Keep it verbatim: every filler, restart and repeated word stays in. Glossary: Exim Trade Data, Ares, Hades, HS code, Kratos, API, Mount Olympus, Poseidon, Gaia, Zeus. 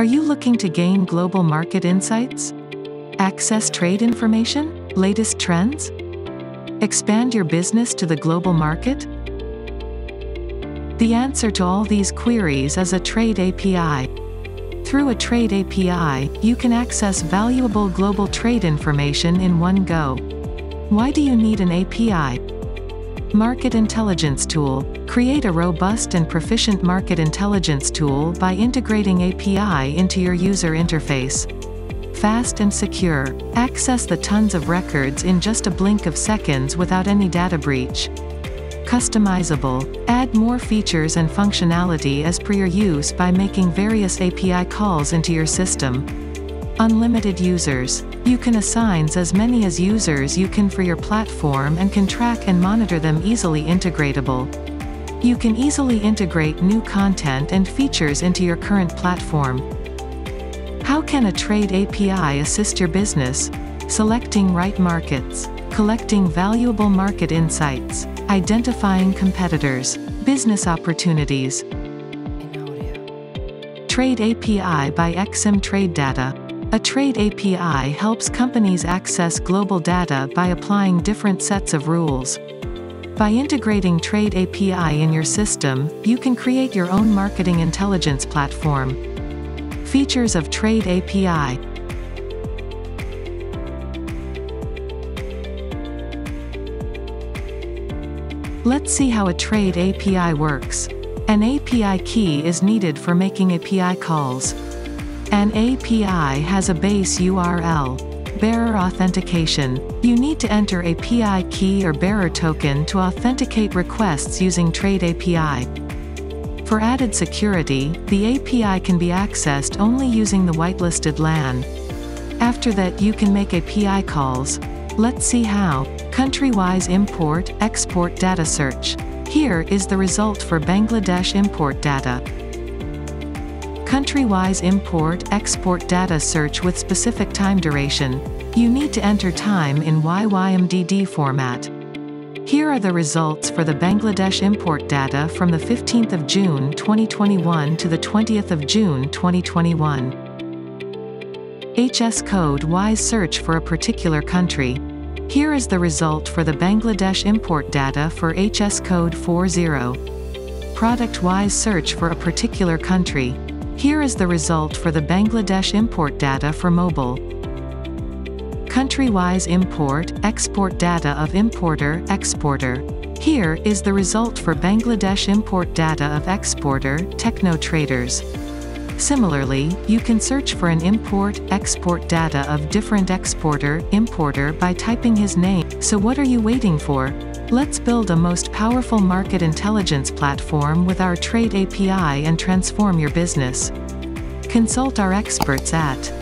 Are you looking to gain global market insights? Access trade information? Latest trends? Expand your business to the global market? The answer to all these queries is a trade A P I. Through a trade A P I, you can access valuable global trade information in one go. Why do you need an A P I? Market intelligence tool. Create a robust and proficient market intelligence tool by integrating A P I into your user interface. Fast and secure. Access the tons of records in just a blink of seconds without any data breach. Customizable. Add more features and functionality as per your use by making various A P I calls into your system. Unlimited users. You can assign as many as users you can for your platform and can track and monitor them. Easily integratable. You can easily integrate new content and features into your current platform. How can a trade A P I assist your business? Selecting right markets, collecting valuable market insights, identifying competitors, business opportunities. Trade A P I by Exim Trade Data. A trade A P I helps companies access global data by applying different sets of rules. By integrating Trade A P I in your system, you can create your own marketing intelligence platform. Features of Trade A P I. Let's see how a Trade A P I works. An A P I key is needed for making A P I calls. An A P I has a base U R L. Bearer authentication. You need to enter A P I key or bearer token to authenticate requests using Trade A P I. For added security, the A P I can be accessed only using the whitelisted LAN. After that, you can make A P I calls. Let's see how. Country-wise import, export data search. Here is the result for Bangladesh import data. Country-wise import-export data search with specific time duration. You need to enter time in Y Y M D D format. Here are the results for the Bangladesh import data from the fifteenth of June twenty twenty-one to the twentieth of June twenty twenty-one. H S code-wise search for a particular country. Here is the result for the Bangladesh import data for H S code forty. Product-wise search for a particular country. Here is the result for the Bangladesh import data for mobile. Country-wise import-export data of importer-exporter. Here is the result for Bangladesh import data of exporter, techno-traders. Similarly, you can search for an import-export data of different exporter-importer by typing his name. So what are you waiting for? Let's build a most powerful market intelligence platform with our Trade A P I and transform your business. Consult our experts at